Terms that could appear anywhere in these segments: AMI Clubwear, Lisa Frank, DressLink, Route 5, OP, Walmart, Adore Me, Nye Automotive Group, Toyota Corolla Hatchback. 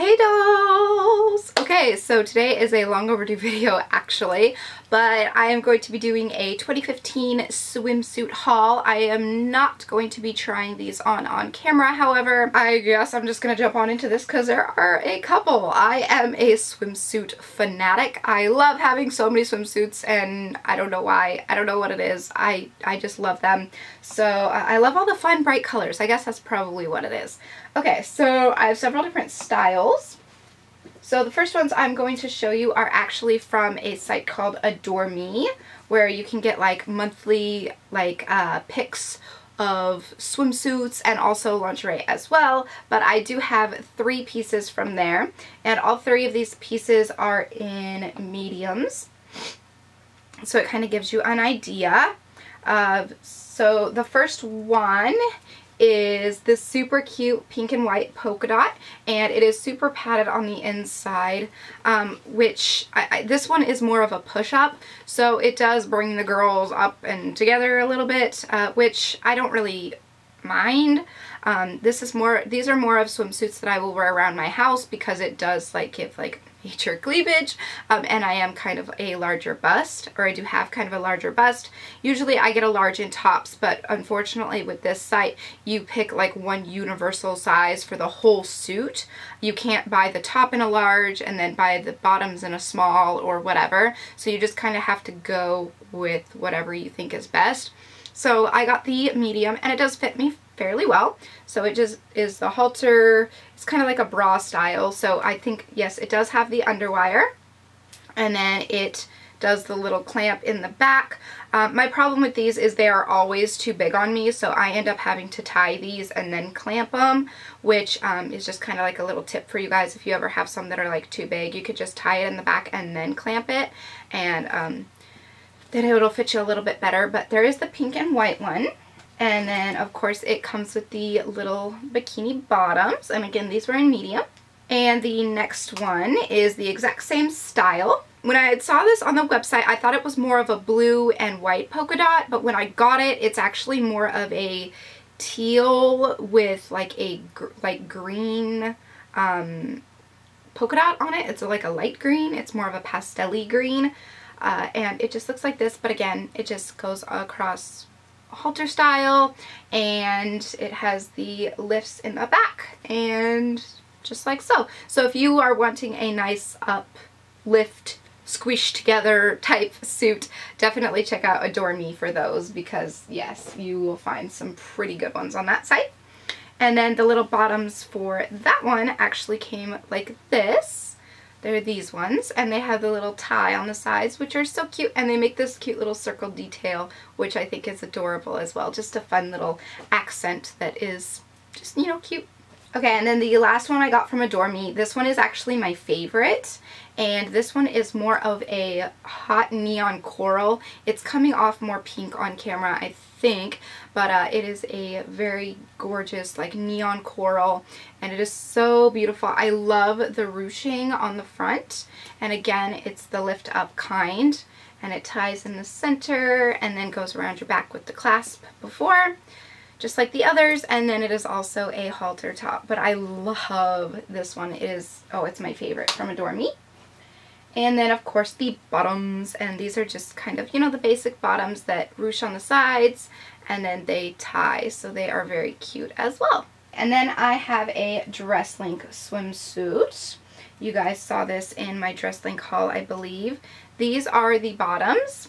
Hey dolls! Okay, so today is a long overdue video actually, but I am going to be doing a 2015 swimsuit haul. I am not going to be trying these on camera, however, I guess I'm just gonna jump on into this because there are a couple. I am a swimsuit fanatic. I love having so many swimsuits and I don't know why. I don't know what it is. I just love them. So I love all the fun, bright colors. I guess that's probably what it is. Okay, so I have several different styles. So the first ones I'm going to show you are actually from a site called Adore Me, where you can get like monthly pics of swimsuits and also lingerie as well, but I do have three pieces from there, and all three of these pieces are in mediums, so it kind of gives you an idea. So the first one is this super cute pink and white polka dot, and it is super padded on the inside, which this one is more of a push-up, so it does bring the girls up and together a little bit, which I don't really mind. These are more of swimsuits that I will wear around my house because it does like give like major cleavage, and I am kind of a larger bust, or I do have kind of a larger bust. Usually I get a large in tops, but unfortunately with this site you pick like one universal size for the whole suit. You can't buy the top in a large and then buy the bottoms in a small or whatever, so you just kind of have to go with whatever you think is best. So I got the medium, and it does fit me fairly well. So it just is the halter. It's kind of like a bra style, so I think, yes, it does have the underwire, and then it does the little clamp in the back. My problem with these is they are always too big on me, so I end up having to tie these and then clamp them, which is just kind of like a little tip for you guys. If you ever have some that are like too big, you could just tie it in the back and then clamp it, and then it'll fit you a little bit better. But there is the pink and white one. And then, of course, it comes with the little bikini bottoms. And again, these were in medium. And the next one is the exact same style. When I saw this on the website, I thought it was more of a blue and white polka dot. But when I got it, it's actually more of a teal with like a green polka dot on it. It's like a light green. It's more of a pastel-y green. And it just looks like this. But again, it just goes across halter style, and it has the lifts in the back, and just like so. So if you are wanting a nice up lift squished together type suit, definitely check out Adore Me for those, because yes, you will find some pretty good ones on that site. And then the little bottoms for that one actually came like this. They're these ones, and they have the little tie on the sides, which are so cute, and they make this cute little circle detail, which I think is adorable as well. Just a fun little accent that is just, you know, cute. Okay, and then the last one I got from Adore Me, this one is actually my favorite, and this one is more of a hot neon coral. It's coming off more pink on camera, I think, but it is a very gorgeous like neon coral, and it is so beautiful. I love the ruching on the front, and again, it's the lift up kind, and it ties in the center and then goes around your back with the clasp before, just like the others, and then it is also a halter top, but I love this one. It is, oh, it's my favorite from Adore Me. And then, of course, the bottoms, and these are just kind of, you know, the basic bottoms that ruche on the sides, and then they tie, so they are very cute as well. And then I have a DressLink swimsuit. You guys saw this in my DressLink haul, I believe. These are the bottoms.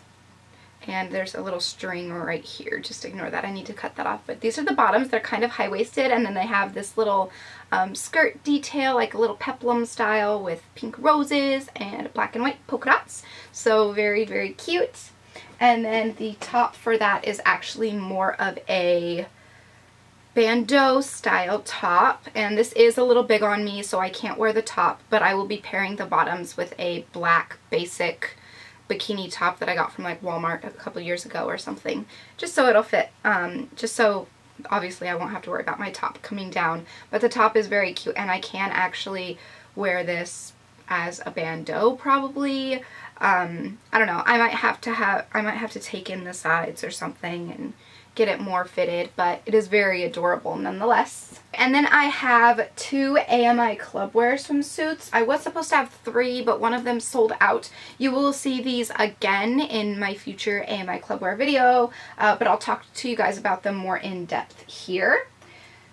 And there's a little string right here. Just ignore that. I need to cut that off. But these are the bottoms. They're kind of high-waisted, and then they have this little skirt detail, like a little peplum style with pink roses and black and white polka dots. So very, very cute. And then the top for that is actually more of a bandeau style top, and this is a little big on me, so I can't wear the top, but I will be pairing the bottoms with a black basic bikini top that I got from like Walmart a couple years ago or something, just so it'll fit, just so obviously I won't have to worry about my top coming down. But the top is very cute, and I can actually wear this as a bandeau probably. I don't know, I might have to take in the sides or something and get it more fitted, but it is very adorable nonetheless. And then I have two AMI Clubwear swimsuits. I was supposed to have three, but one of them sold out. You will see these again in my future AMI Clubwear video, but I'll talk to you guys about them more in depth here.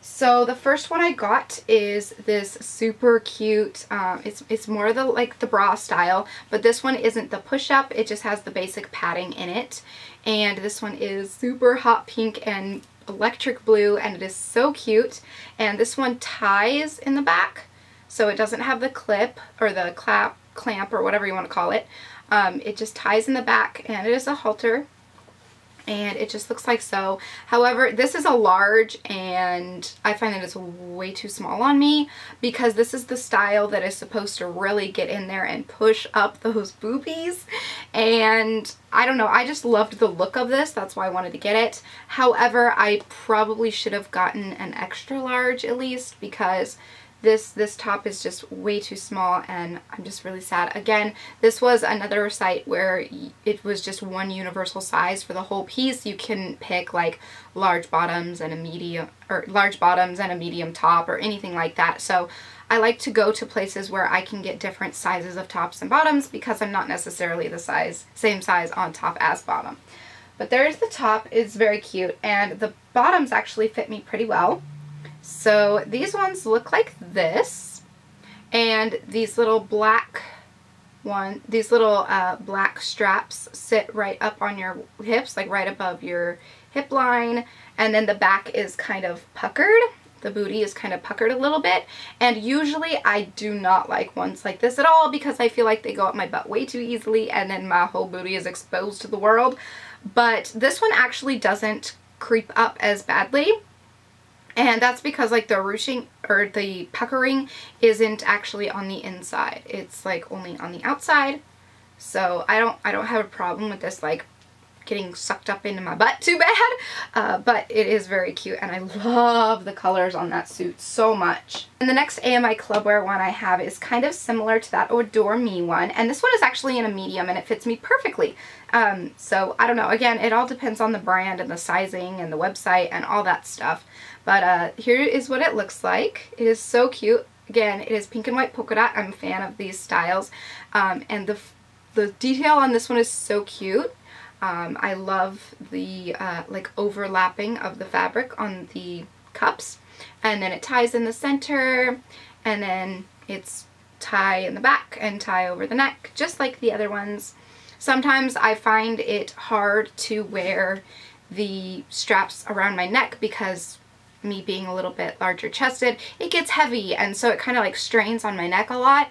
So the first one I got is this super cute, it's more the like the bra style, but this one isn't the push-up, it just has the basic padding in it. And this one is super hot pink and electric blue, and it is so cute. And this one ties in the back, so it doesn't have the clip or the clamp or whatever you want to call it. It just ties in the back, and it is a halter. And it just looks like so. However, this is a large, and I find that it's way too small on me because this is the style that is supposed to really get in there and push up those boobies. And I don't know, I just loved the look of this. That's why I wanted to get it. However, I probably should have gotten an extra large at least because this top is just way too small, and I'm just really sad. Again, this was another site where it was just one universal size for the whole piece. You can pick like large bottoms and a medium, or large bottoms and a medium top or anything like that. So I like to go to places where I can get different sizes of tops and bottoms because I'm not necessarily the same size on top as bottom. But there's the top. It's very cute, and the bottoms actually fit me pretty well. So these ones look like this, and these little black straps sit right up on your hips, like right above your hip line, and then the back is kind of puckered. The booty is kind of puckered a little bit, and usually I do not like ones like this at all because I feel like they go up my butt way too easily, and then my whole booty is exposed to the world. But this one actually doesn't creep up as badly. And that's because like the ruching or the puckering isn't actually on the inside. It's like only on the outside. So I don't have a problem with this like getting sucked up into my butt too bad. But it is very cute, and I love the colors on that suit so much. And the next AMI Clubwear one I have is kind of similar to that Adore Me one. And this one is actually in a medium, and it fits me perfectly. So I don't know. Again, it all depends on the brand and the sizing and the website and all that stuff. But here is what it looks like. It is so cute. Again, it is pink and white polka dot. I'm a fan of these styles. And the detail on this one is so cute. I love the like overlapping of the fabric on the cups. And then it ties in the center. And then it's tie in the back and tie over the neck, just like the other ones. Sometimes I find it hard to wear the straps around my neck because me being a little bit larger chested, it gets heavy, and so it kind of like strains on my neck a lot.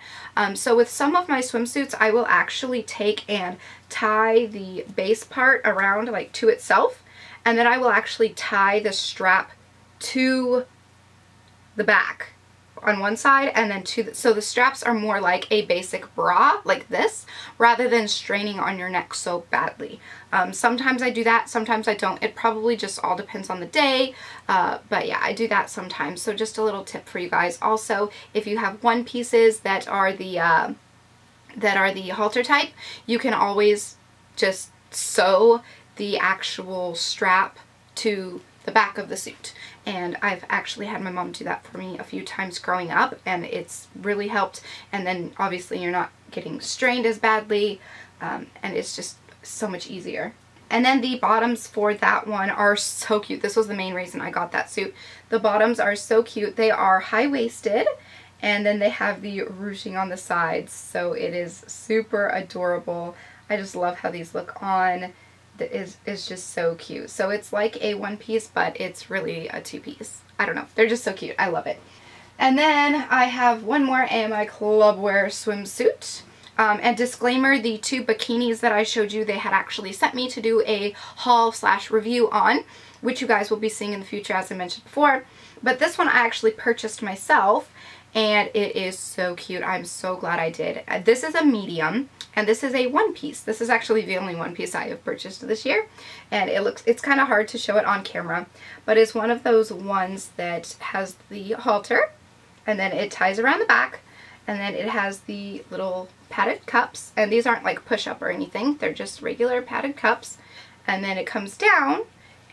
So with some of my swimsuits, I will actually take and tie the base part around like to itself, and then I will actually tie the strap to the back on one side, and then so the straps are more like a basic bra like this rather than straining on your neck so badly. Sometimes I do that, sometimes I don't. It probably just all depends on the day, but yeah, I do that sometimes. So just a little tip for you guys. Also, if you have one pieces that are the halter type, you can always just sew the actual strap to the back of the suit. And I've actually had my mom do that for me a few times growing up, and it's really helped. And then obviously you're not getting strained as badly, and it's just so much easier. And then the bottoms for that one are so cute. This was the main reason I got that suit. The bottoms are so cute. They are high-waisted, and then they have the ruching on the sides, so it is super adorable. I just love how these look on. Is just so cute. So it's like a one-piece, but it's really a two-piece. I don't know. They're just so cute. I love it. And then I have one more AMI Clubwear swimsuit. And disclaimer, the two bikinis that I showed you, they had actually sent me to do a haul/review on, which you guys will be seeing in the future, as I mentioned before. But this one I actually purchased myself, and it is so cute. I'm so glad I did. This is a medium, and this is a one-piece. This is actually the only one-piece I have purchased this year, and it's kind of hard to show it on camera, but it's one of those ones that has the halter, and then it ties around the back, and then it has the little padded cups, and these aren't like push-up or anything. They're just regular padded cups, and then it comes down,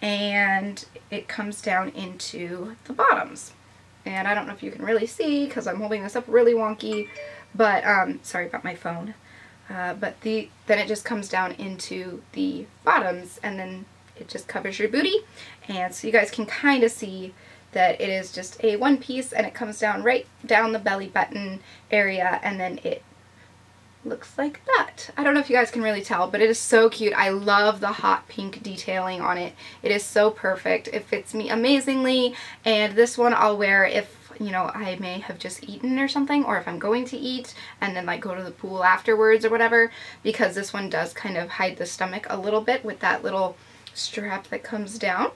and it comes down into the bottoms. And I don't know if you can really see because I'm holding this up really wonky, but sorry about my phone. But then it just comes down into the bottoms, and then it just covers your booty, and so you guys can kind of see that it is just a one piece, and it comes down right down the belly button area, and then it looks like that. I don't know if you guys can really tell, but it is so cute. I love the hot pink detailing on it. It is so perfect. It fits me amazingly, and this one I'll wear if, you know, I may have just eaten or something, or if I'm going to eat and then like go to the pool afterwards or whatever, because this one does kind of hide the stomach a little bit with that little strap that comes down.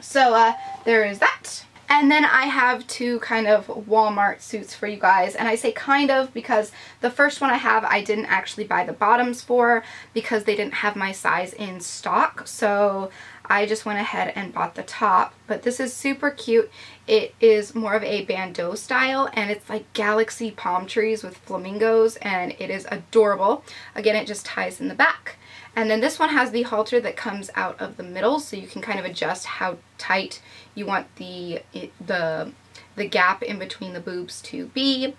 So there is that. And then I have two kind of Walmart suits for you guys, and I say kind of because the first one I have, I didn't actually buy the bottoms for because they didn't have my size in stock, so I just went ahead and bought the top. But this is super cute. It is more of a bandeau style, and it's like galaxy palm trees with flamingos, and it is adorable. Again, it just ties in the back. And then this one has the halter that comes out of the middle, so you can kind of adjust how tight you want the gap in between the boobs to be.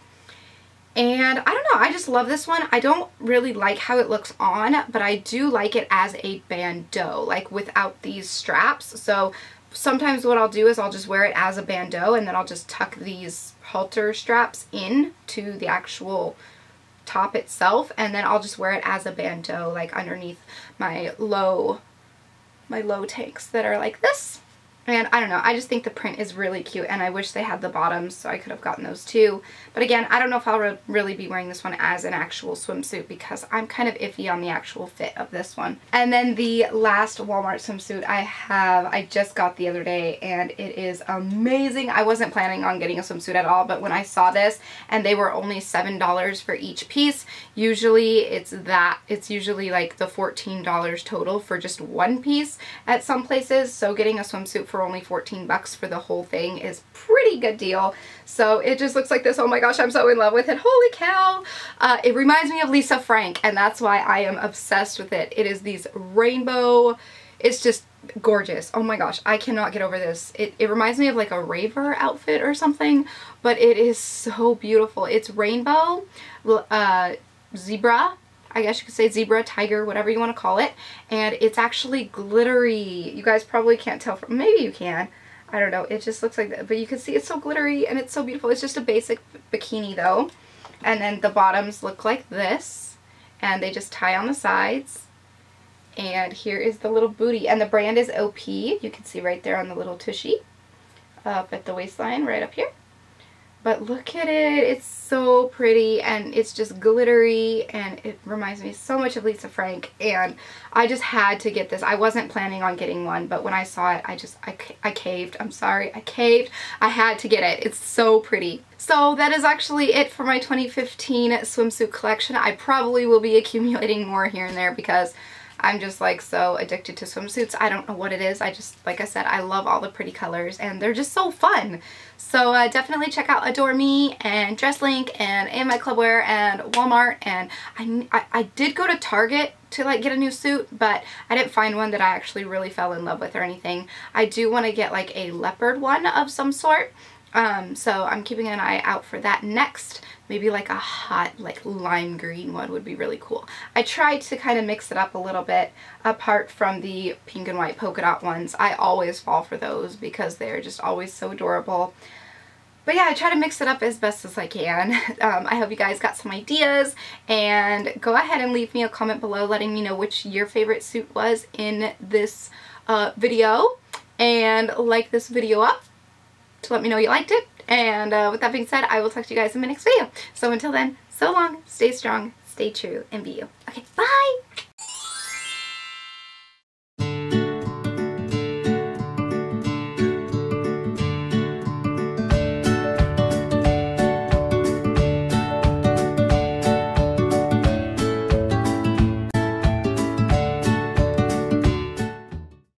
And I don't know, I just love this one. I don't really like how it looks on, but I do like it as a bandeau, like without these straps. So sometimes what I'll do is I'll just wear it as a bandeau, and then I'll just tuck these halter straps in to the actual top itself, and then I'll just wear it as a bandeau, like underneath my low tanks that are like this. And I don't know, I just think the print is really cute, and I wish they had the bottoms so I could have gotten those too. But again, I don't know if I'll really be wearing this one as an actual swimsuit because I'm kind of iffy on the actual fit of this one. And then the last Walmart swimsuit I have, I just got the other day, and it is amazing. I wasn't planning on getting a swimsuit at all, but when I saw this, and they were only $7 for each piece, usually it's usually like the $14 total for just one piece at some places, so getting a swimsuit for only 14 bucks for the whole thing is pretty good deal. So it just looks like this. Oh my gosh, I'm so in love with it. Holy cow. It reminds me of Lisa Frank, and that's why I am obsessed with it. It is these rainbow, it's just gorgeous. Oh my gosh, I cannot get over this. It reminds me of like a raver outfit or something, but it is so beautiful. It's rainbow, zebra, I guess you could say, zebra, tiger, whatever you want to call it, and it's actually glittery. You guys probably can't tell from, maybe you can, I don't know, it just looks like that, but you can see it's so glittery and it's so beautiful. It's just a basic bikini though, and then the bottoms look like this, and they just tie on the sides, and here is the little booty, and the brand is OP. You can see right there on the little tushy up at the waistline right up here. But look at it, it's so pretty, and it's just glittery, and it reminds me so much of Lisa Frank, and I just had to get this. I wasn't planning on getting one, but when I saw it, I caved. I'm sorry, I caved. I had to get it. It's so pretty. So that is actually it for my 2015 swimsuit collection. I probably will be accumulating more here and there because I'm just like so addicted to swimsuits. I don't know what it is. I just, like I said, I love all the pretty colors, and they're just so fun. So definitely check out Adore Me and DressLink and AMI Clubwear and Walmart, and I did go to Target to like get a new suit, but I didn't find one that I actually really fell in love with or anything. I do want to get like a leopard one of some sort. So I'm keeping an eye out for that next. Maybe like a hot like lime green one would be really cool. I tried to kind of mix it up a little bit apart from the pink and white polka dot ones. I always fall for those because they're just always so adorable. But yeah, I try to mix it up as best as I can. I hope you guys got some ideas, and go ahead and leave me a comment below letting me know which your favorite suit was in this video, and like this video up to let me know you liked it. And with that being said, I will talk to you guys in my next video. So until then, so long, stay strong, stay true, and be you. Okay, bye!